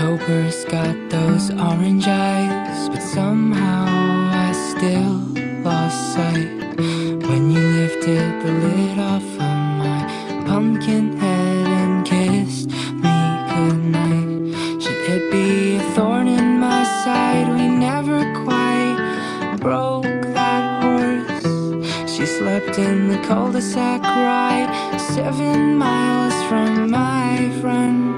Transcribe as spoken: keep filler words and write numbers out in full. October's got those orange eyes, but somehow I still lost sight when you lifted the lid off of my pumpkin head and kissed me goodnight. Should it be a thorn in my side? We never quite broke that horse. She slept in the cul-de-sac ride, seven miles from my front